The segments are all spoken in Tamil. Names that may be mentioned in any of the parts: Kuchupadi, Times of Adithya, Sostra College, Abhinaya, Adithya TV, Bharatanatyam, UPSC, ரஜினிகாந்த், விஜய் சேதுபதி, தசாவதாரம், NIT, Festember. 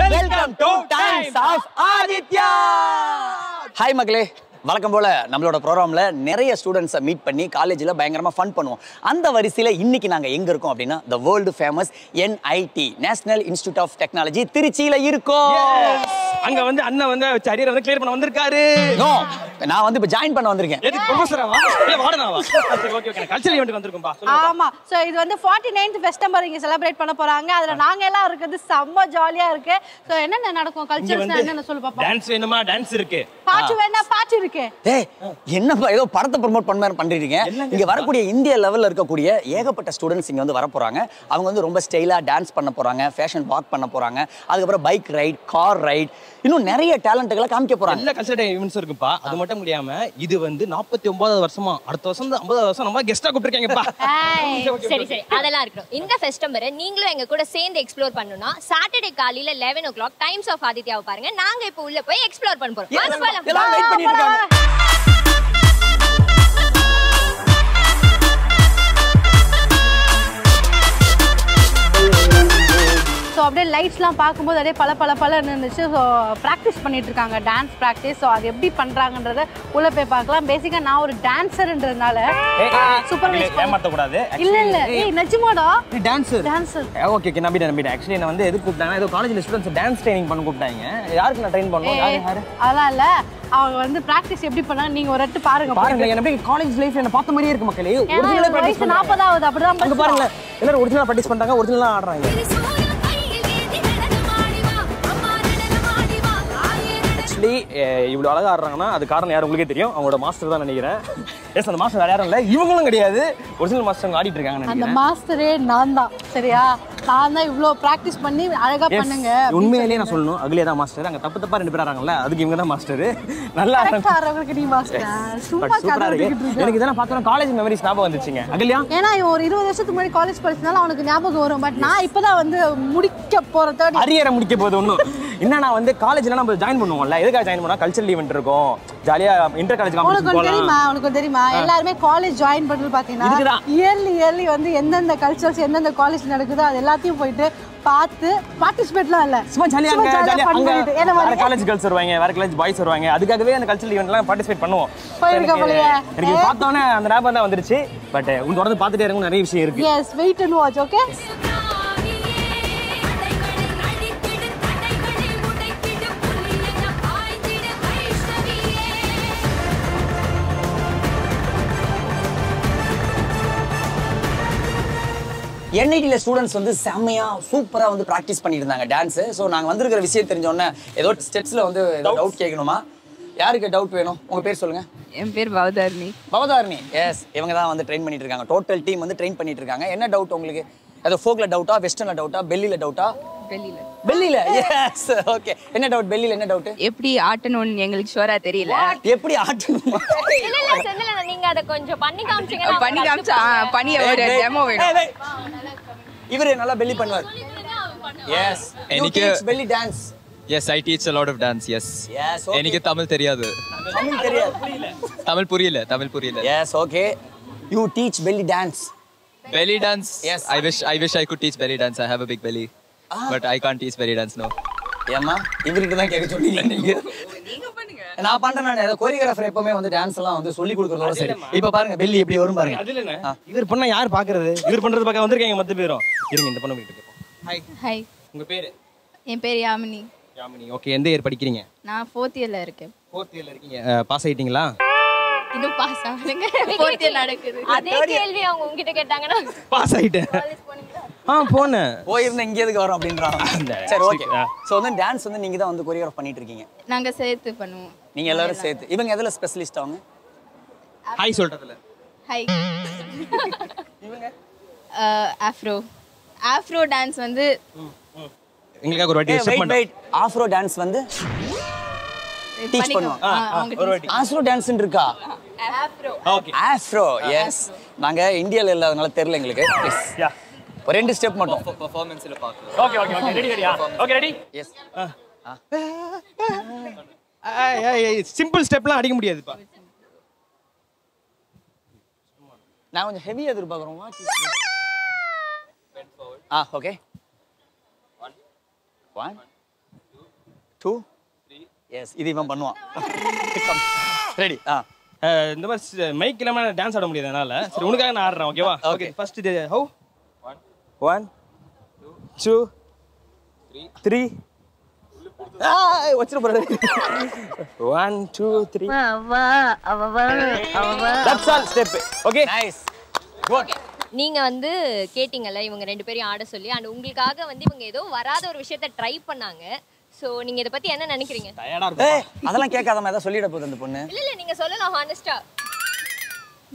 Welcome to Times of Adithya. Hi magale, வணக்கம் போல நம்மளோட ப்ரோகிராம்ல நிறைய ஸ்டூடண்ட்ஸ் மீட் பண்ணி காலேஜ்ல பயங்கரமா ஃபன் பண்ணுவோம். அந்த வரிசையில இன்னைக்கு நாங்க எங்க இருக்கோம் அப்படினா the world famous NIT National Institute of Technology திருச்சியில இருக்கோம். அங்க வந்து அண்ணா வந்து கேரியர் வந்து கிளியர் பண்ண வந்திருக்காரு. நோ நான் வந்து இப்ப ஜாயின் பண்ண வந்திருக்கேன். எது ப்ரொஃபஸராவா இல்ல வார்டனாவா? ஓகே ஓகே கல்ச்சரல் ஈவென்ட் வந்திருக்கோம்பா. ஆமா சோ இது வந்து 49th ஃபெஸ்டம்பர் இங்க செலிப்ரேட் பண்ண போறாங்க. அதுல நாங்க எல்லாம் இருக்குது செம்ம ஜாலியா இருக்கு. சோ என்னென்ன நடக்கும் கல்ச்சர்ஸ்னா என்னன்னு சொல்லு பாப்போம். டான்ஸ் வேணுமா? டான்ஸ் இருக்கு. பாட்டு வேணா பாட்டு இருக்கு. டேய் என்னப்பா ஏதோ படத்தை ப்ரோமோட் பண்ண பண்றீங்க. இங்க வரக்கூடிய இந்தியா லெவல்ல இருக்க கூடிய ஏகப்பட்ட ஸ்டூடண்ட்ஸ் இங்க வந்து வர போறாங்க. அவங்க வந்து ரொம்ப ஸ்டைலா டான்ஸ் பண்ண போறாங்க, ஃபேஷன் வாக் பண்ண போறாங்க. அதுக்கு அப்புறம் பைக் ரைட், கார் ரைட், இன்னும் நிறைய டாலன்ட்களை காமிக்க போறாங்க. எல்லா கல்ச்சரல் ஈவென்ட்ஸ் இருக்குப்பா. அது மட்டும் முடியாம இது வந்து 49வது வருஷமா அடுத்த வருஷம் 50வது வருஷம் நம்ம கெஸ்டா கூப்பிட்டிருக்கீங்கப்பா. சரி சரி அதெல்லாம் இருக்கும். இந்த ஃபெஸ்டம்பரை நீங்களும் எங்க கூட சேர்ந்து எக்ஸ்ப்ளோர் பண்ணனும்னா சாட்டர்டே காலையில 11 o'clock டைம்ஸ் ஆஃப் ஆதித்யாவை பாருங்க. நாங்க இப்போ உள்ள போய் எக்ஸ்ப்ளோர் பண்ண போறோம். எல்லாம் வெயிட் பண்ணிட்டு இருக்காங்க. So அப்படியே லைட்ஸ்லாம் பார்க்கும்போது அப்படியே பல பல பல இருந்துச்சு. ஸோ ப்ராக்டிஸ் பண்ணிட்டு இருக்காங்க டான்ஸ் ப்ராக்டிஸ். ஸோ அது எப்படி பண்றாங்கன்றத உள்ள போய் பார்க்கலாம். பேசிக்கா நான் ஒரு டான்சர்ன்றதுனால சூப்பர்வைஸ் ஏமாத்த கூடாது. இல்ல இல்ல ஏய் நஜ்மாடா நீ டான்சர் டான்சர் ஓகே ஓகே நம்பிட்டேன். एक्चुअली நான் வந்து எது கூப்பிட்டாங்க ஏதோ காலேஜ்ல ஸ்டூடண்ட்ஸ் டான்ஸ் ட்ரெய்னிங் பண்ண கூப்பிட்டாங்க. யாருக்கு நான் ட்ரெயின் பண்ணனும்? யாரு? அதான் இல்ல அவங்க வந்து பிராக்டிஸ் எப்படி பண்ணா நீங்க ஒரு ரெட்டு பாருங்க பாருங்க. எனக்கு காலேஜ் லைஃப்ல என்ன பார்த்த மாதிரியே இருக்கு மக்களே. ஒரிஜினலா பிராக்டிஸ் 40வது அப்படிதான் இங்க பாருங்க. எல்லாரும் ஒரிஜினலா பிராக்டிஸ் பண்றாங்க, ஒரிஜினலா ஆடுறாங்க. एक्चुअली இவ்வளவு அழகா ஆடுறாங்கன்னா அது காரணம் யாரு உங்களுக்கே தெரியும். அவங்களோட மாஸ்டர் தான் நினைக்கிறேன். எஸ் அந்த மாஸ்டர் யாரும் இல்ல, இவங்களும் கிடையாது, ஒரிஜினல் மாஸ்டர் ஆடிட்டு இருக்காங்க நினைக்கிறேன். அந்த மாஸ்டரே நான் தான். சரியா நானா இவ்ளோ பிராக்டீஸ் பண்ணி அழகா பண்ணுங்க. உண்மையிலேயே நான் சொல்லணும் அகலியா தான் மாஸ்டர். அங்க தப்பு தப்பா ரெண்டு பேர் ஆறாங்கல, அதுக்கு இவங்க தான் மாஸ்டர். நல்லா ஆறாங்க நீ மாஸ்டர். Super correct. எனக்கு இதெல்லாம் பார்த்தா காலேஜ் மெமரிஸ் ஞாபகம் வந்துச்சுங்க அகலியா. ஏனா ஒரு 20 வருஷத்துக்கு முன்னாடி காலேஜ் படிச்சனால அவனுக்கு ஞாபகம் வரும். பட் நான் இப்போதான் வந்து முடிக்க போற 3rd அரியரை முடிக்க போறது ஒண்ணு. என்னன்னா வந்து காலேஜ்ல நம்ம ஜாயின் பண்ணுவோம்ல, எதுக்காக ஜாயின் பண்ணா கல்ச்சரல் ஈவென்ட் இருக்கும், ஜாலியா இன்டர் காலேஜ் காம்படிஷன் போலாம். உங்களுக்கு தெரியுமா எல்லாரும் காலேஜ் ஜாயின் பண்ணது பாத்தீங்கன்னா இயர்லி வந்து என்னென்ன கல்ச்சர்ஸ் என்னென்ன காலேஜ் நடக்குதோ அதெல்லாம் போயிட்டு பார்த்து பார்ட்டிசிபேட்லாம் இல்ல சும்மா ஜாலியா அங்க வேற காலேஜ் गर्ल्स வருவாங்க, வேற காலேஜ் பாய்ஸ் வருவாங்க. அதுக்காகவே அந்த கல்ச்சரல் ஈவென்ட்லாம் பார்ட்டிசிபேட் பண்ணுவோம். எனக்கு பார்த்தானே அந்த ஞாபகம் தான் வந்துருச்சு. பட் உங்க தொடர்ந்து பார்த்துட்டே இருக்கணும், நிறைய விஷயம் இருக்கு. Yes wait and watch. Okay NITல ஸ்டூடண்ட்ஸ் வந்து செமையா சூப்பரா வந்து பிராக்டிஸ் பண்ணிட்டு இருந்தாங்க டான்ஸ். சோ நாங்க வந்திருக்கிற விஷயம் தெரிஞ்ச உடனே ஏதோ ஸ்டெப்ஸ்ல வந்து ஏதோ டவுட் கேட்கணுமா? யாருக்கு டவுட் வேணும்? உங்க பேர் சொல்லுங்க. என் பேர் பவதாரணி. பவதாரணி எஸ் இவங்க தான் வந்து ட்ரெயின் பண்ணிட்டு இருக்காங்க. டோட்டல் டீம் வந்து ட்ரெயின் பண்ணிட்டு இருக்காங்க. என்ன டவுட் உங்களுக்கு? அது ஃபோக்ல டவுட்டா, வெஸ்டர்ன்ல டவுட்டா, பெல்லில டவுட்டா? பெல்லில. பெல்லில எஸ் ஓகே. என்ன டவுட் பெல்லில? என்ன டவுட்? எப்படி ஆட்டணும் உங்களுக்கு ஷூரா தெரியல. எப்படி ஆட்டணும்? இல்ல இல்ல சென்னல நீங்க அத கொஞ்சம் பண்ணி காமிச்சீங்க. பண்ணி காமிச்சா பனிய ஒரு டெமோ வேணும். இவரே நல்லா belly பண்ணுவார். Yes, எனக்கு belly dance. Yes, I teach a lot of dance. Yes. Yes, okay. எனக்கு தமிழ் தெரியாது. தமிழ் தெரியாது. தமிழ் புரியல. Yes, okay. You teach belly dance. Belly dance? Yes. I wish I could teach belly dance. I have a big belly. But I can't teach belly dance now. ஏமா இவருக்கு தான் கேக்க சொல்றீங்க நீங்க. நீங்க பண்ணுங்க. நான் பண்றேன். நான் ஏதோ கோரியோகிராஃபர் எப்பவுமே வந்து டான்ஸ் எல்லாம் வந்து சொல்லி கொடுக்கறதோட சரி. இப்போ பாருங்க பெல்லி எப்படி வரும் பாருங்க. அது இல்லனே இவர் பண்ண யார் பாக்குறது? இவர் பண்றது பார்க்க வந்திருக்கீங்க மத்த பேரும். இருங்க இந்த பண்ண விட்டுட்டு போறோம். ஹாய். உங்க பேரு? என் பேர் யாமினி. யாமினி ஓகே. எந்த இயர் படிக்கிறீங்க? நான் 4th இயர்ல இருக்கேன். 4th இயர்ல இருக்கீங்க. பாஸ் ஆயிட்டீங்களா? இன்னும் பாஸ் ஆகலங்க. 4th இயர் நடக்குது. அதே கேள்வி அவங்க உன்கிட்ட கேட்டாங்கனா பாஸ் ஆயிட்டேன். காலேஜ் போனீங்களா? போனே போயிருந்தா இங்க எதுக்கு வரோம் அப்படின்றாங்க. சரி ஓகே. சோ வந்து டான்ஸ் வந்து நீங்க தான் வந்து கோரியோகிராஃப் பண்ணிட்டு இருக்கீங்க. நாங்க சேர்த்து பண்ணுவோம். நீங்க எல்லாரும் சேர்த்து. இவங்க எதுல ஸ்பெஷலிஸ்ட் அவங்க? ஹாய் சொல்றதுல. ஹாய். இவங்க ஆஃப்ரோ டான்ஸ் வந்து உங்களுக்கு ஒரு வாட்டி ஸ்டெப் பண்ணு. ஆஃப்ரோ டான்ஸ் வந்து டீச் பண்ணுவாங்க. ஒரு வாட்டி ஆஃப்ரோ டான்ஸ் இருக்கா? Afro okay. Afro yes. நாங்க இந்தியால இல்லனால தெரியல உங்களுக்கு. எஸ் யா ரெண்டு ஸ்டெப் மட்டும் 퍼ஃபார்மன்ஸ்ல பார்க்கலாம். ஓகே ஓகே ஓகே ரெடி ரெடியா? Okay ready? எஸ். சிம்பிள் ஸ்டெப்லாம் அடிக்க முடியாதுப்பா. நான் கொஞ்சம் ஹெவியா எதிர்பார்க்கறோம். What is bend forward. Okay. 1 1 two, three. Yes, this is what we do. Ready? Mike, I can't dance. So, okay? Okay. First, how? One, two, three. Ah, what's your brother? 1, 2, 3. That's all. Step it. Okay? Nice. Good. நீங்க வந்து கேட்டிங்கல இவங்க ரெண்டு பேரும் ஆட சொல்லி and உங்களுக்காக வந்து இவங்க ஏதோ வராத ஒரு விஷயத்தை ட்ரை பண்ணாங்க சோ நீங்க இத பத்தி என்ன நினைக்கிறீங்க டயர்டா இருக்கு அதெல்லாம் கேட்காதமா ஏதா சொல்லிட போகுது அந்த பொண்ணு இல்ல இல்ல நீங்க சொல்லலாம் ஹானஸ்டா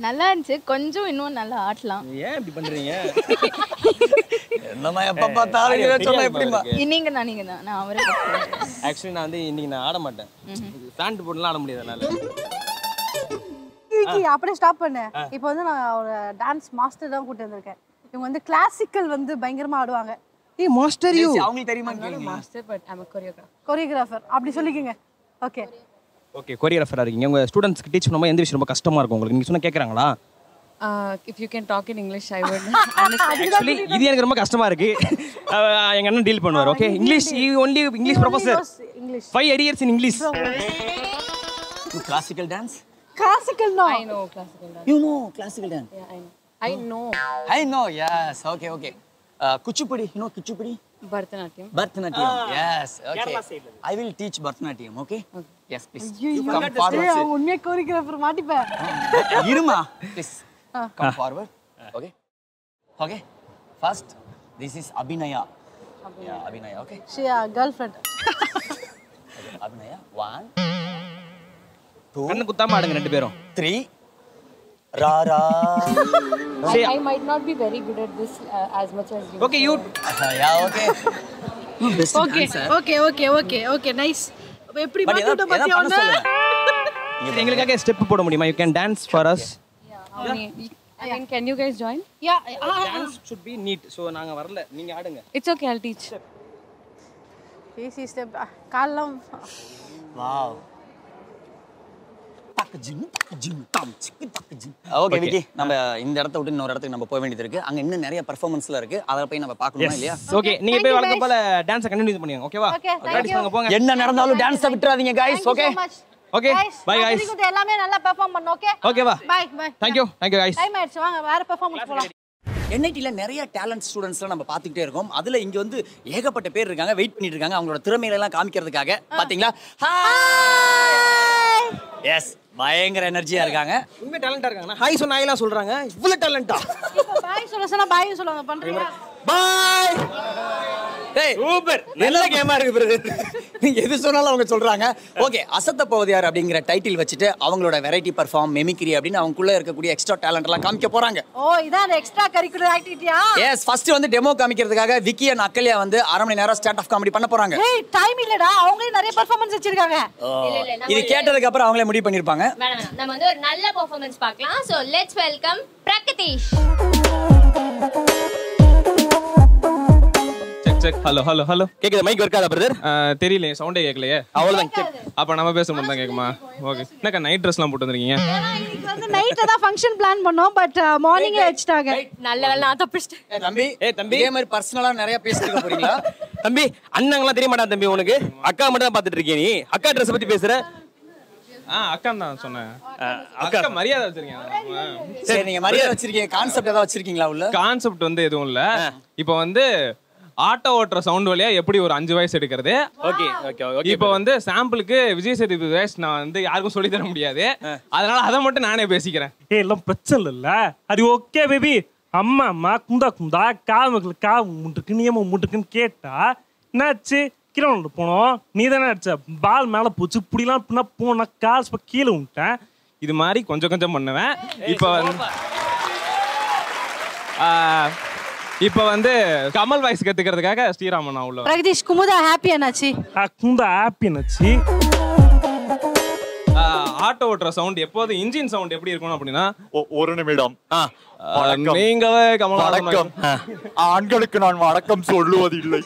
நல்லா இருந்துச்சு கொஞ்சம் இன்னும் நல்லா ஆடலாம் ஏன் இப்படி பண்றீங்க என்னமா எப்ப பார்த்தாலும் நீங்க சொன்னா எப்படிமா நீங்க நான் அவரே एक्चुअली நான் வந்து இன்னைக்கு நான் ஆட மாட்டேன் ஃபேண்ட் போட்லாம் ஆட முடியாது என்னால அப்படியே ஸ்டாப் பண்ணு இப்போ வந்து நான் ஒரு டான்ஸ் மாஸ்டர் தான் கூட்டி வந்திருக்கேன் இவங்க வந்து கிளாசிக்கல் வந்து பயங்கரமா ஆடுவாங்க ஏ மாஸ்டர் யூ அவங்களுக்கு தெரியுமா கேளுங்க master but I am choreographer அப்படி சொல்லிக்கங்க ஓகே ஓகே கோரியோகிராஃபரா இருக்கீங்க உங்க ஸ்டூடண்ட்ஸ் க்கு டீச் பண்ணும்போது எந்த விஷயம் ரொம்ப கஷ்டமா இருக்கும் உங்களுக்கு நீங்க சொன்னா கேக்குறாங்களா if you can talk in english I would actually இது எனக்கு ரொம்ப கஷ்டமா இருக்கு எங்க அண்ணன் டீல் பண்ணுவார் okay english only english professor english 5 years in english classical dance Classical no. I know classical dance. You know classical dance. Yeah, I know. I know. Yes. Okay. Okay. Kuchupadi. You know Kuchupadi? Bharatanatyam. Bharatanatyam. Yes. Okay. I will teach Bharatanatyam. Okay? Okay. Yes, please. You come forward. Yeah, unniya choreographer maatipa. Iruma. Please. Come forward. Okay. Okay. First, this is Abhinaya. Yeah, Abhinaya. Okay. She a girlfriend. Okay, Abhinaya. One. Three. Ra ra. I might not be very good at this as much as you. Okay, you. Yeah, okay. Okay, okay. Nice. Every month you do a step. You can dance for us. Yeah. I mean, can you guys join? Yeah. Dance should be neat. So, naanga varala. Neenga aadunga. It's okay. I'll teach. Easy step. Kalam. Wow. Okay, Vicky. நம்ம இந்த இடத்தை விட்டு இன்னொரு இடத்துக்கு நம்ம போக வேண்டியது இருக்கு. அங்க இன்னும் நிறைய பெர்ஃபார்மன்ஸ்ல இருக்கு. அத போய் நம்ம பார்க்கணுமா இல்லையா? ஓகே, நீங்க போய் வழக்கம் போல டான்ஸ் கண்டினியூ பண்ணுங்க. ஓகேவா? ப்ராக்டீஸ் பண்ணுங்க போங்க. என்ன நடந்தாலும் டான்ஸை விட்டுறாதீங்க guys. Okay. Okay. Bye guys. உங்களுக்கு எல்லாமே நல்லா பெர்ஃபார்ம் பண்ணு. ஓகே? ஓகேவா? Bye bye. Thank you. Thank you guys. Time ஆயிடுச்சு. வாங்க வேற பெர்ஃபார்மன்ஸ் போலாம். NITல நிறைய டாலன்ட் ஸ்டூடண்ட்ஸ்லாம் நம்ம பாத்துக்கிட்டே இருக்கோம். அதுல இங்க வந்து ஏகப்பட்ட பேர் இருக்காங்க. வெயிட் பண்ணிட்டு இருக்காங்க. அவங்களோட திறமைகளை எல்லாம் காமிக்கிறதுக்காக. பாத்தீங்களா? ஹாய். எஸ். பயங்கர எனர்ஜியா இருக்காங்க உண்மை டாலண்டா இருக்காங்க ஹாய் சொன்னா ஐலா சொல்றாங்க இவ்வளவு டாலண்டா இப்போ பாய் சொல்லுச்சனா பாய் சொல்லுங்க பண்றீங்களா பாய் டேய் சூப்பர் நல்ல கேமா இருக்கு பிரதர் நீங்க எது சொன்னாலும் அவங்க சொல்றாங்க ஓகே அசத்த போவதியார் அப்படிங்கற டைட்டில் வச்சிட்டு அவங்களோட வெரைட்டி பெர்ஃபார்ம் மெமிக்ரி அப்படின அவங்களுக்குள்ள இருக்கக்கூடிய எக்ஸ்ட்ரா டாலன்ட் எல்லாம் காமிக்க போறாங்க ஓ இதான் எக்ஸ்ட்ரா கரிக்குலர் ஆக்டிவிட்டியா எஸ் ஃபர்ஸ்ட் வந்து டெமோ காமிக்கிறதுக்காக விக்கி and அக்கல்யா வந்து அரை மணி நேரம் ஸ்டாண்ட் ஆஃப் காமெடி பண்ண போறாங்க டேய் டைம் இல்லடா அவங்களே நிறைய பெர்ஃபார்மன்ஸ் வச்சிருக்காங்க இல்ல இது கேட்டதுக்கு அப்புறம் அவங்களே முடிவு பண்ணிருப்பாங்க மேடம் நம்ம வந்து ஒரு நல்ல பெர்ஃபார்மன்ஸ் பார்க்கலாம் so let's welcome Pragathish Hello. கேக்குதா மைக் வர்க் ஆதா பிரதர்? தெரியல சவுண்டே கேக்கலையே. அவ்வளவுதான். அப்ப நாம பேசும்போது தான் கேக்குமா? ஓகே. என்னக்க நைட் Dressலாம் போட்டு வந்திருக்கீங்க? இது வந்து நைட்ல தான் ஃபங்க்ஷன் பிளான் பண்ணோம் பட் மார்னிங் ஏச்சிட்டாங்க. நல்ல வேளை நான் தப்பிச்சிட்டேன். ஏய் தம்பி இதே மாதிரி பர்சனலா நிறைய பேசிட்டு போறீங்களா? தம்பி அண்ணங்களா தெரிய மாட்டா தம்பி உனக்கு? அக்கா மட்டும் தான் பாத்துட்டு இருக்கீ நீ. அக்கா Dress பத்தி பேசுற? அக்கா தான் சொன்னேன். அக்கா மரியாதை வச்சிருக்கீங்க. சரி நீங்க மரியாதை வச்சிருக்கீங்க. கான்செப்ட் ஏதாவது வச்சிருக்கீங்களா உள்ள? கான்செப்ட் வந்து எதுவும் இல்ல. இப்போ வந்து ஆட்டோ ஓட்டுற சவுண்ட் வழியா எப்படி ஒரு 5 voice எடுக்கிறது ஓகே ஓகே ஓகே இப்போ வந்து சாம்பிளுக்கு விஜய் சேதுபதி voice நான் வந்து யாருக்கும் சொல்லி தர முடியாது அதனால அத மட்டும் நானே பேசிக்கிறேன் ஏய் எல்லாம் பிரச்சனை இல்ல அது ஓகே பேபி அம்மா அம்மா குண்டா குண்டா காமக்கு காம் முட்டுக்கு நியம முட்டுக்குன்னு கேட்டா என்னாச்சு கீழே வந்து போனோம் நீ தானே அடிச்ச பால் மேல போச்சு புடிலாம் பின்னா போனா கால்ஸ் பக்க கீழே விட்டேன் இது மாதிரி கொஞ்சம் கொஞ்சம் பண்ணுவேன் இப்போ இப்போ வந்து கமல் வாய்ஸ் கத்துக்கிறதுக்காக ஸ்ரீராமன் நான் உள்ள பிரகதீஷ் குமுதா ஹாப்பி ஆனாச்சி குமுதா ஹாப்பி ஆனாச்சி ஆட்டோ ஓட்டுற சவுண்ட் எப்போது இன்ஜின் சவுண்ட் எப்படி இருக்கும் அப்படினா ஒரு நிமிடம் நீங்களே கமல் வணக்கம் ஆண்களுக்கு நான் வணக்கம் சொல்லுவதில்லை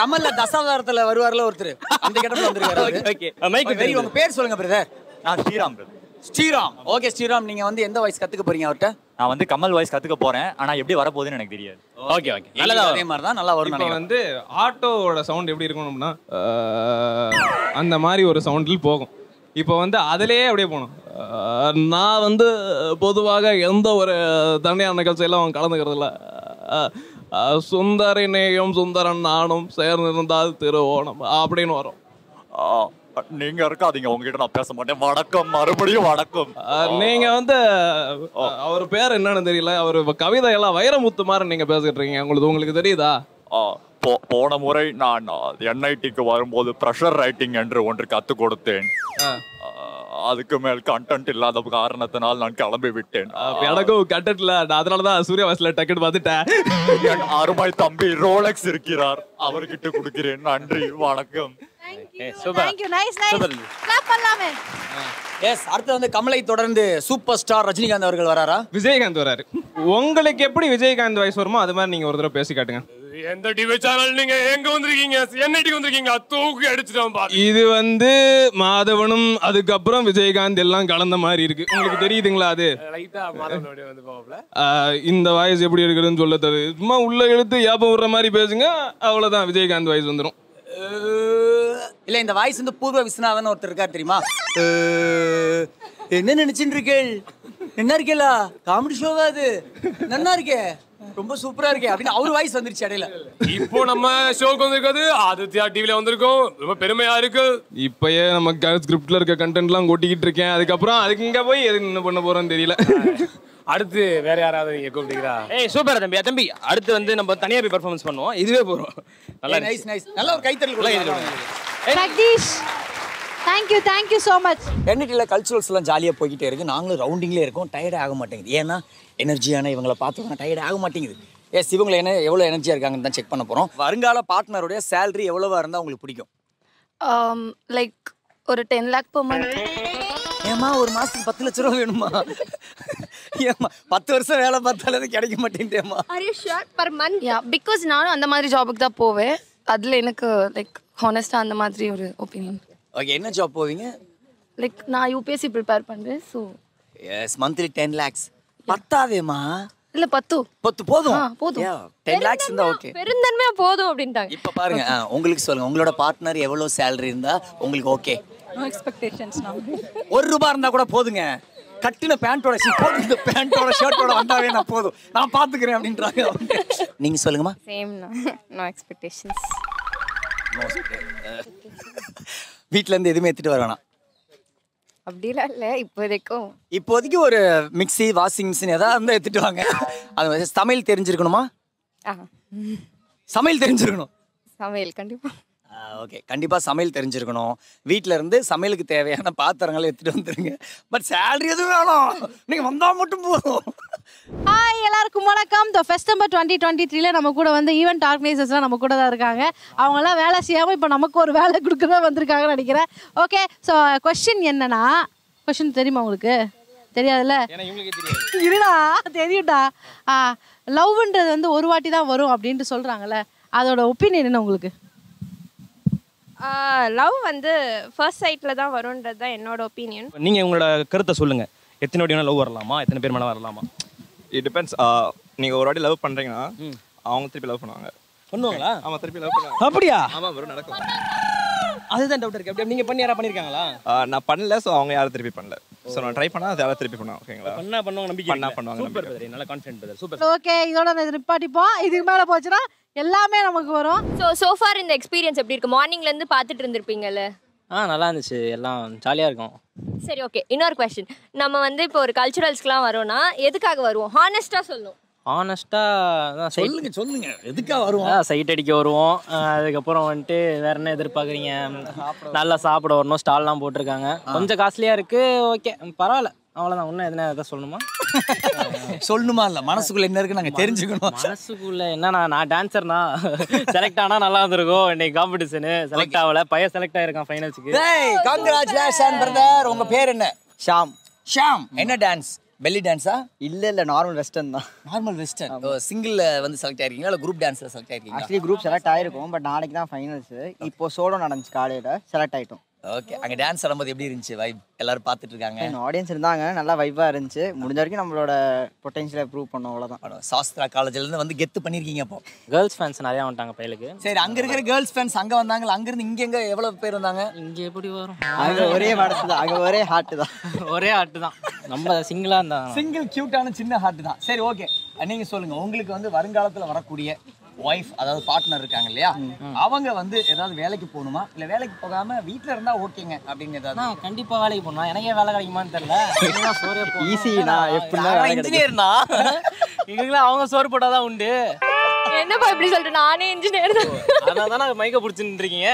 கமல்ல தசாவதாரத்துல வருவார்ல ஒருத்தர் அந்த கேட்டல வந்திருக்காரு ஓகே மைக் வெரி உங்க பேர் சொல்லுங்க பிரதர் நான் ஸ்ரீராம் பிரதர் ஸ்ரீராம் ஓகே ஸ்ரீராம் நீங்க வந்து எந்த வாய்ஸ் கத்துக்க போறீங்க அவர்ட்ட நான் வந்து கமல் வாய்ஸ் கத்துக்க போறேன், ஆனா எப்படி வர போகுதுன்னு எனக்கு தெரியாது. ஓகே ஓகே, நல்லதா அதே மாதிரி தான் நல்லா வரும் நினைக்கிறேன். வந்து ஆட்டோவோட சவுண்ட் எப்படி இருக்கணும்னா அந்த மாதிரி ஒரு சவுண்டில் போகும். இப்போ வந்து அதிலேயே அப்படியே போகணும். நான் வந்து பொதுவாக எந்த ஒரு தனியார் நிகழ்ச்சியெல்லாம் அவன் கலந்துக்கிறதில்ல. சுந்தரினேயும் சுந்தரன் நானும் சேர்ந்திருந்தால் திருவோணம் அப்படின்னு வரும். நீங்க இருக்காதீங்க, உங்ககிட்ட நான் பேச மாட்டேன். வணக்கம், மறுபடியும் வணக்கம். நீங்க வந்து அவர் பேர் என்னன்னு தெரியல, அவர் கவிதை எல்லாம் வைரமுத்து மாதிரி நீங்க பேசிக்கிட்டு இருக்கீங்க. உங்களுக்கு தெரியுதா? போன முறை நான் என்ஐடிக்கு வரும்போது ப்ரெஷர் ரைட்டிங் என்று ஒன்று கற்றுக் கொடுத்தேன். அதுக்கு மேல் கண்டென்ட் இல்லாத காரணத்தினால் நான் கிளம்பி விட்டேன். எனக்கும் கண்டென்ட் இல்ல, அதனாலதான் சூரியவாசல டக்கெட் பார்த்துட்டேன். அருமை தம்பி ரோலெக்ஸ் இருக்கிறார், அவர்கிட்ட கொடுக்கிறேன். நன்றி, வணக்கம். கமலை தொடர்ந்து சூப்பர் ஸ்டார் ரஜினிகாந்த் அவர்கள் வராரா? விஜயகாந்த் வராரு. உங்களுக்கு எப்படி விஜயகாந்த் வாய்ஸ் வருமோ அது மாதிரி நீங்க ஒரு தடவை பேசி காட்டுங்க. எந்த டிவி சேனல் நீங்க எங்க வந்திருக்கீங்க? என்னைக்கு வந்திருக்கீங்க? தூக்கி அடிச்சிட்டோம். இது வந்து மாதவனும் அதுக்கப்புறம் விஜயகாந்த் எல்லாம் கலந்த மாதிரி இருக்கு. உங்களுக்கு தெரியுதுங்களா? அது இந்த வாய்ஸ் எப்படி இருக்குதுன்னு சொல்ல தரு. சும்மா உள்ள எழுத்து ஏப்பம் விடுற மாதிரி பேசுங்க, அவ்வளவுதான் விஜயகாந்த் வாய்ஸ் வந்துடும். இல்ல, இந்த வாய்ஸ் வந்து பூர்வ விஸ்வநாதன் ஒருத்தர் இருக்காரு, தெரியுமா? என்ன நினைச்சுட்டு இருக்கேள்? என்ன இருக்கேளா? காமெடி ஷோவா அது? நல்லா இருக்கே, ரொம்ப சூப்பரா இருக்கே அப்படின்னு அவரு வாய்ஸ் வந்துருச்சு இடையில. இப்போ நம்ம ஷோக்கு வந்திருக்காது, ஆதித்யா டிவில வந்திருக்கோம். ரொம்ப பெருமையா இருக்கு. இப்பயே நம்ம ஸ்கிரிப்ட்ல இருக்க கண்டென்ட் எல்லாம் கொட்டிக்கிட்டு இருக்கேன். அதுக்கப்புறம் அதுக்கு இங்க போய் எது என்ன பண்ண போறோம்னு தெரியல. அடுத்து வேற யாராவது நீங்க கூப்பிட்டீங்களா? ஏய் சூப்பர் தம்பி. தம்பி அடுத்து வந்து நம்ம தனியா போய் பெர்ஃபார்மன்ஸ் பண்ணுவோம். இதுவே போறோம். நல்லா நைஸ் நைஸ். நல்ல ஒரு கைத்தறல் கொடுங்க Jagadish. Thank you, thank you so much. என்னிட்டில கல்ச்சுரல்ஸ் எல்லாம் ஜாலியா போயிட்டே இருக்கு. நாங்களும் ரவுண்டிங்லயே இருக்கோம். டயர்ட் ஆக மாட்டேங்குது. ஏன்னா எனர்ஜியான இவங்களை பார்த்தோம்னா டயர்ட் ஆக மாட்டேங்குது. எஸ், இவங்களை என்ன எவ்வளோ எனர்ஜியா இருக்காங்கன்னு தான் செக் பண்ண போறோம். வருங்கால பார்ட்னருடைய சேலரி எவ்வளவா இருந்தா உங்களுக்கு பிடிக்கும்? லைக் ஒரு 10 lakh per month. ஏமா ஒரு மாசத்துக்கு 10 லட்சம் வேணுமா? ஏமா 10 வருஷம் வேலை பார்த்தாலே கிடைக்க மாட்டேங்குதேமா. Are you sure per month? Yeah, because நானும் அந்த மாதிரி ஜாபுக்கு தான் போவேன். அதுல எனக்கு லைக் ஹானஸ்டா அந்த மாதிரி ஒரு ஒபினியன். ஓகே, என்ன ஜாப் போவீங்க? லைக் நான் யூபிஎஸ்சி ப்ரிப்பேர் பண்றேன். சோ எஸ், மந்த்லி 10 lakhs பத்தாவேமா? இல்ல 10 போதும் போதும். 10 lakhs இருந்தா ஓகே, பெருந்தன்மையா போதும் அப்படிண்டாங்க. இப்ப பாருங்க, உங்களுக்கு சொல்லுங்க, உங்களோட பார்ட்னர் எவ்வளவு salary இருந்தா உங்களுக்கு ஓகே? No expectations. நான் 1 ரூபாய் இருந்தா கூட போதுங்க. கட்டின பேண்டோட இந்த பேண்டோட ஷர்ட்டோட வந்தாவே நான் போதும், நான் பாத்துக்கிறேன் அப்படின்றாங்க. நீங்க சொல்லுங்கம்மா. Same, no expectations. வீட்ல இருந்து எதுவுமே எடுத்துட்டு வர வேணாம் அப்படிலாம் இல்லை இப்போதைக்கும். இப்போதைக்கு ஒரு மிக்சி, வாஷிங் மிஷின் ஏதாவது இருந்தால் எடுத்துட்டு வாங்க. அது சமையல் தெரிஞ்சிருக்கணுமா? சமையல் தெரிஞ்சிருக்கணும். சமையல் கண்டிப்பா. ஓகே, கண்டிப்பாக சமையல் தெரிஞ்சிருக்கணும். வீட்டில் இருந்து சமையலுக்கு தேவையான பாத்திரங்களை எடுத்துகிட்டு வந்துடுங்க. பட் சேலரி எதுவும் வேணும், நீங்கள் வந்தால் மட்டும் போதும். ஹாய், எல்லாருக்கும் வணக்கம். த ஃபர்ஸ்ட் நம்பர் 2023ல நம்ம கூட வந்து ஈவெண்ட் ஆர்கனைசர்ஸ்லாம் நம்ம கூட தான் இருக்காங்க. அவங்களாம் வேலை செய்யாமல் இப்போ நமக்கு ஒரு வேலை கொடுக்குறதா வந்திருக்காங்கன்னு நினைக்கிறேன். ஓகே, ஸோ கொஸ்டின் என்னன்னா, கொஸ்டின் தெரியுமா உங்களுக்கு? தெரியாதுல்ல? இருடா தெரியும்டா. லவ்ன்றது வந்து ஒரு வாட்டி தான் வரும் அப்படின்ட்டு சொல்கிறாங்கல்ல, அதோட ஒப்பீனியன் என்ன உங்களுக்கு? லவ் வந்து ஃபர்ஸ்ட் சைட்டில் தான் வரும்ன்றது தான் என்னோட ஒப்பீனியன். நீங்கள் உங்களோட கருத்தை சொல்லுங்கள். எத்தனை வாட்டி லவ் வரலாமா? எத்தனை பேர் மேலே வரலாமா? It depends. நீங்கள் ஒரு வாட்டி லவ் பண்ணுறீங்கன்னா அவங்க திருப்பி லவ் பண்ணுவாங்க. பண்ணுவாங்களா? ஆமாம், திருப்பி லவ் பண்ணுவாங்க. அப்படியா? ஆமாம் வரும், நடக்கும். அதுதான் டவுட் இருக்குது. அப்படியே நீங்கள் பண்ணி யாராவது பண்ணியிருக்காங்களா? நான் பண்ணல. ஸோ அவங்க யாரும் திருப்பி பண்ணல. ஸோ நான் ட்ரை பண்ணால் அது யாராவது திருப்பி பண்ணுவாங்க. ஓகேங்களா? பண்ணால் பண்ணுவாங்க, நம்பிக்கை பண்ணுவாங்க. சூப்பர் பிரதர், நல்லா கான்ஃபிடென்ட் பிரதர். சூப்பர். ஓகே, இதோட நான் நிப்பாட்டிப்போம். இதுக்கு மேலே போச்சுன்னா எல்லாமே நமக்கு வரும். ஸோ சோஃபார் இந்த எக்ஸ்பீரியன்ஸ் எப்படி இருக்கு? மார்னிங்லேருந்து பார்த்துட்டு இருந்திருப்பீங்கல்ல? நல்லா இருந்துச்சு, எல்லாம் ஜாலியாக இருக்கும். சரி ஓகே, இன்னொரு கொஸ்டின். நம்ம வந்து இப்போ ஒரு கல்ச்சுரல்ஸ்க்குலாம் வரோம்னா எதுக்காக வருவோம்? ஹானஸ்ட்டாக சொல்லணும். ஹானஸ்ட்டாக சொல்லுங்க சொல்லுங்க, எதுக்காக வருவோம்? சைட் அடிக்க வருவோம். அதுக்கப்புறம் வந்துட்டு வேற என்ன எதிர்பார்க்குறீங்க? நல்லா சாப்பிட வரணும். ஸ்டால்லாம் போட்டிருக்காங்க, கொஞ்சம் காஸ்ட்லியாக இருக்குது. ஓகே பரவாயில்ல, அவ்வளோதான். ஒன்றும் எதுனா எதாவது சொல்லணுமா? சொல்லணுமா? இல்லை, மனசுக்குள்ளே என்ன இருக்குன்னு நாங்கள் தெரிஞ்சுக்கணும். மனசுக்குள்ளே என்னண்ணா, நான் டான்ஸர்னா செலக்ட் ஆனால் நல்லா இருந்திருக்கும். இன்னைக்கு காம்படிஷனு செலக்ட் ஆகலை, பையன் செலக்ட் ஆகிருக்கான் ஃபைனல்ஸுக்கு. Congratulation brother. உங்கள் பேர் என்ன? ஷாம். ஷாம், என்ன டான்ஸ்? பெல்லி டான்ஸா? இல்லை இல்லை, நார்மல் வெஸ்டர்ன் தான். Normal western. சிங்கிளில் வந்து செலக்ட் ஆகிருக்கீங்களா இல்லை குரூப் டான்ஸில் செலக்ட் ஆகிருக்கீங்க? ஆக்சுவலி குரூப் செலக்ட் ஆகிருக்கும், பட் நாளைக்கு தான் ஃபைனல்ஸு. இப்போ சோலோ நடந்துச்சு காலையில், செலக்ட் ஆகிட்டோம். Okay. How dance vibe? Audience vibe potential prove Sostra College girls fans girls fans single cute heart. Wife, that's partner, அவங்க வந்து ஏதாவது வேலைக்கு போணுமா இல்ல வேலைக்கு போகாம வீட்ல இருந்தா ஓகேங்க அப்படிங்கறது. நான் கண்டிப்பா வேலைக்கு போறேன். எனக்கே வேலை கிடைக்குமான்னு தெரியல. என்ன சோரே போ. ஈஸி நான் எப்படினா இன்ஜினியர்னா. இங்கலாம் அவங்க சோர் போட்டா தான் உண்டு. என்னப்பா இப்படி சொல்ற? நானே இன்ஜினியர் தான். அத தான மைக்க புடிச்சு நின்றீங்க.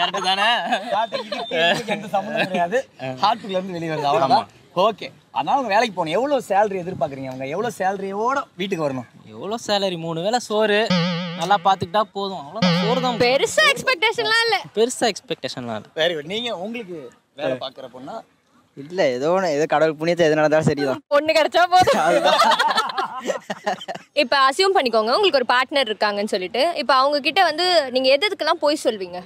கரெக்ட் தானே? காட்டுக்கு இந்த சம்பந்தம் கிடையாது. ஹார்ட்ல இருந்து வெளிய வருது அவ்வளவுதான். Okay. அண்ணா உங்க வேலைக்கு போணும். எவ்வளவு salary எதிர்பார்க்கறீங்க? அவங்க எவ்வளவு salary-யோட வீட்டுக்கு வரணும்? எவ்வளவு salary? மூணு வேளை சோறு நல்லா பாத்துக்கிட்டா போதும். அவ்வளவுதான் சோறு தான். பெருசா எக்ஸ்பெக்டேஷன்லாம் இல்ல. Very good. நீங்க உங்களுக்கு வேலை பார்க்கற பொண்ணா இல்ல ஏதோ கடவுள் புண்ணியத்துல எது நடந்தாலும் சரிதான். பொண்ணு கிடைச்சா போதும். இப்போ அசியூம் பண்ணிக்கோங்க உங்களுக்கு ஒரு பார்ட்னர் இருக்காங்கன்னு சொல்லிட்டு. இப்போ அவங்க கிட்ட வந்து நீங்க எதுக்கெல்லாம் போய் சொல்வீங்க?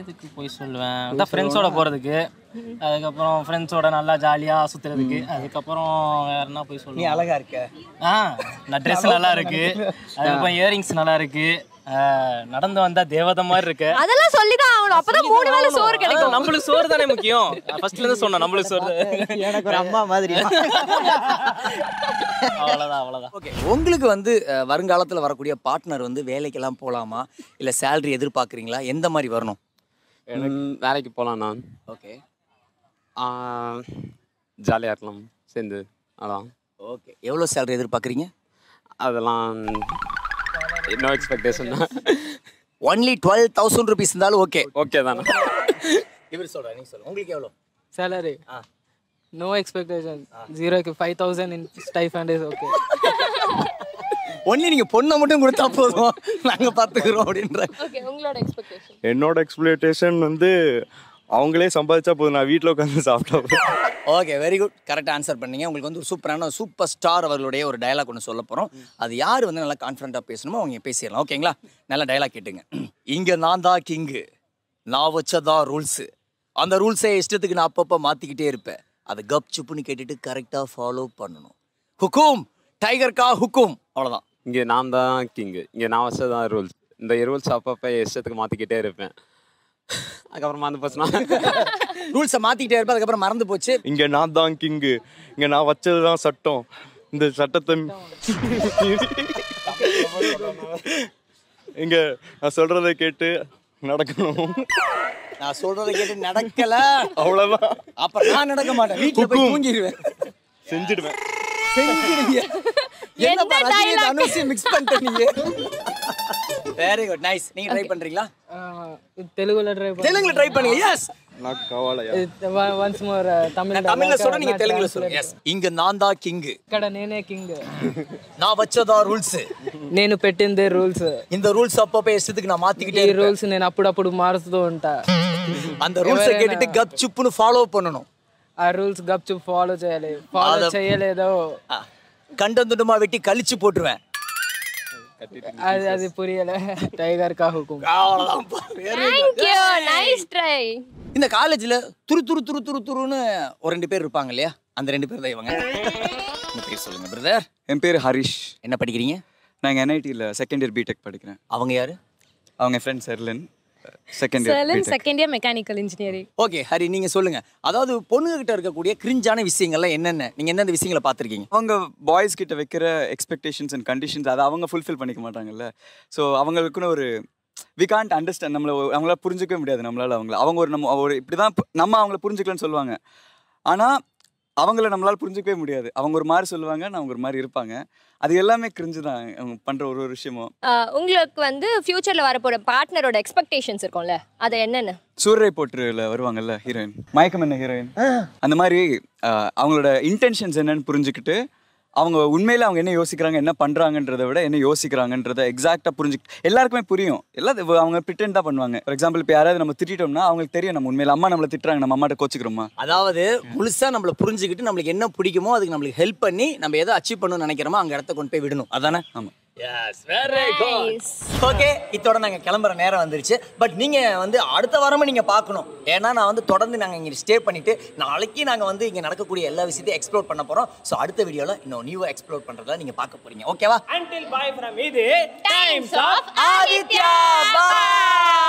எதுக்கு போய் சொல்வேன்? அத ஃப்ரெண்ட்ஸோட போறதுக்கு, அதுக்கு அப்புறம் ஃப்ரெண்ட்ஸோட நல்லா ஜாலியா சுத்துறதுக்கு, அதுக்கு அப்புறம் வேறனா போய் சொல்லுங்க. நீ அழகா இருக்க. நான் Dress நல்லா இருக்கு. அதுக்கு அப்புறம் இயரிங்ஸ் நல்லா இருக்கு. நடந்து வந்தா தேவதை மாதிரி இருக்கு. அதெல்லாம் சொல்லி தான் ஆவணும். அப்பதான் மூணு வேளை சோறு கிடைக்கும். நமக்கு சோறு தானே முக்கியம். ஃபர்ஸ்ட்ல இருந்து சொன்னா நமக்கு சோறு. எனக்கு ஒரு அம்மா மாதிரி. அவ்வளவுதான். ஓகே. உங்களுக்கு வந்து வருங்காலத்துல வரக்கூடிய பார்ட்னர் வந்து வேலைக்கு எல்லாம் போலாமா இல்ல salary எதிர்பார்க்கறீங்களா? எந்த மாதிரி வரணும்? வேலைக்கு போலாம் நான். ஓகே. ஜாலியா இருக்கலாம் சேர்ந்து. அதான். ஓகே. எவ்வளவு salary எதிர்பார்க்கறீங்க? அதெல்லாம் no expectation. Only 12,000 rupees இருந்தாலும் ஓகே. ஓகே தானா? இவர் சொல்றா நீ சொல்ல. உங்களுக்கு எவ்வளவு? salary. No expectation. 0க்கு 5,000 in stipend is okay. Only நீங்க பொண்ண மட்டும் கொடுத்தா போதும். நாங்க பாத்துக்குறோம் அப்படின்ற. ஓகே, உங்களோட எக்ஸ்பெக்டேஷன். என்னோட எக்ஸ்பெக்டேஷன் வந்து அவங்களே சம்பாதிச்சா போதும். நான் வீட்ல உட்கார்ந்து சாப்பிட்டா. Okay, very good. Correct answer பண்ணீங்க. உங்களுக்கு வந்து ஒரு சூப்பரான சூப்பர் ஸ்டார் அவர்களுடைய ஒரு டயலாக் ஒன்று சொல்ல போறோம். அது யார் வந்து நல்லா கான்ஃபிடென்ட்டா பேசணுமோ அவங்க பேசிடலாம். ஓகேங்களா? நல்லா டயலாக் கேட்டுங்க. இங்க நான் தான் கிங்கு, நான் வச்சதா ரூல்ஸ், அந்த ரூல்ஸை இஷ்டத்துக்கு நான் அப்பப்போ மாத்திக்கிட்டே இருப்பேன். அதை கப் சுப்புன்னு கேட்டுட்டு கரெக்டா ஃபாலோ பண்ணணும். ஹுக்கும் டைகர் கா ஹுக்கும். அவ்வளவுதான். இங்க நான் தான் கிங்கு, இங்க நான் வச்சதா ரூல்ஸ், இந்த ரூல்ஸ் அப்பப்போ இஷ்டத்துக்கு மாத்திக்கிட்டே இருப்பேன். அதுக்கப்புறம் மறந்து போச்சுனா ரூல்ஸை மாற்றிக்கிட்டே இருப்பேன். அதுக்கப்புறம் மறந்து போச்சு. இங்கே நான் தான் கிங்கு, இங்கே நான் வச்சது தான் சட்டம், இந்த சட்டத்தை இங்கே நான் சொல்கிறத கேட்டு நடக்கணும். நான் சொல்கிறத கேட்டு நடக்கலை அவ்வளோதான். அப்புறம் நான் நடக்க மாட்டேன், வீட்டில் போய் தூங்கிடுவேன். செஞ்சிடுவேன். செஞ்சிடுங்க. என்னப்பா ரஜினி அனுசி மிக்ஸ் பண்ணிட்டீங்க. Very good, nice. நீங்க ட்ரை பண்றீங்களா? தெலுங்குல ட்ரை பண்ணுங்க. தெலுங்குல ட்ரை பண்ணுங்க. Yes. நான் கவலையா. Once more தமிழ்ல. தமிழ்ல சொல்ற நீங்க தெலுங்குல சொல்லுங்க. Yes. இங்க நான் தான் கிங். கட நேனே கிங். நான் வச்சதா ரூல்ஸ். నేను పెట్టిందే రూల్స్. இந்த రూల్స్ அப்பப்ப இஷ்டத்துக்கு நான் மாத்திக்கிட்டே இருப்பேன். ఈ రూల్స్ నేను అప్పుడు మార్చుతూ ఉంటా. அந்த రూల్స్ கேட்டிட்டு గప్ చుప్పును ఫాలో பண்ணனும். ఆ రూల్స్ గప్ చుప్ ఫాలో చేయాలి. ఫాలో చేయలేదో கண்டந்துடுமா வெட்டி கழிச்சு போடுவேன். அது புரியல. டைகர் கா ஹுக்கும். அவ்வளவுதான். Thank you. Nice try. இந்த காலேஜ்ல துரு துரு துரு துரு துருன்னு ஒரு ரெண்டு பேர் இருப்பாங்க இல்லையா? அந்த ரெண்டு பேர் தான் இவங்க. என்ன பேர் சொல்லுங்க பிரதர்? என் பேர் ஹரிஷ். என்ன படிக்கிறீங்க? நான் NITல செகண்ட் இயர் BTech படிக்கிறேன். அவங்க யாரு? அவங்க ஃப்ரெண்ட் செர்லன். Second year BTech. செர்லன் second year mechanical engineering. Okay Hari, நீங்க சொல்லுங்க. அதாவது பொண்ணுங்க கிட்ட இருக்க கூடிய கிரிஞ்சான விஷயங்கள்லாம் என்னென்ன? நீங்க என்னென்ன விஷயங்களை பாத்துக்கிங்க? அவங்க பாய்ஸ் கிட்ட வைக்கிற எக்ஸ்பெக்டேஷன்ஸ் அண்ட் கண்டிஷன்ஸ் அத அவங்க ஃபுல்ஃபில் பண்ணிக்க மாட்டாங்கல்ல. சோ அவங்களுக்குன்னு ஒரு we can't understand, நம்மளால புரிஞ்சிக்கவே முடியாது நம்மளால. அவங்க ஒரு நம்ம ஒரு இப்படிதான் நம்ம அவங்கள புரிஞ்சிக்கலன்னு சொல்லுவாங்க. ஆனா அவங்கள நம்மளால புரிஞ்சிக்கவே முடியாது. அவங்க ஒரு மாதிரி சொல்லுவாங்க, நான் அவங்க ஒரு மாதிரி இருப்பாங்க. அது எல்லாமே கிரிஞ்சு தான் அவங்க பண்ற ஒரு ஒரு விஷயமும். உங்களுக்கு வந்து ஃபியூச்சர்ல வரப்போற பார்ட்னரோட எக்ஸ்பெக்டேஷன்ஸ் இருக்கும்ல, அது என்னன்னு? சூரரை போட்டுல வருவாங்கல்ல ஹீரோயின், மயக்கம் என்ன ஹீரோயின், அந்த மாதிரி அவங்களோட இன்டென்ஷன்ஸ் என்னன்னு புரிஞ்சுக்கிட்டு அவங்க உண்மையில அவங்க என்ன யோசிக்கிறாங்க என்ன பண்றாங்கன்றதை விட என்ன யோசிக்கிறாங்கன்றதை எக்ஸாக்டா புரிஞ்சுக்கிட்டு எல்லாருக்குமே புரியும். எல்லாத்தையும் அவங்க பிரிட்டன் தான் பண்ணுவாங்க. ஃபார் எக்ஸாம்பிள் இப்போ யாராவது நம்ம திட்டோம்னா அவங்களுக்கு தெரியும் நம்ம உண்மையில அம்மா நம்மளை திட்டுறாங்க, நம்ம அம்மாட்ட கோச்சுக்கிறோமா. அதாவது முழுசா நம்மளை புரிஞ்சுக்கிட்டு நம்மளுக்கு என்ன பிடிக்குமோ அதுக்கு நம்மளுக்கு ஹெல்ப் பண்ணி நம்ம எதை அச்சீவ் பண்ணணும்னு நினைக்கிறோமோ அங்க இடத்த கொண்டு போய் விடணும். அதானே? ஆமா. Yes, very good. Okay, this is the But you can stay So, in the video, you can explore Until bye from Times of Adithya. Bye.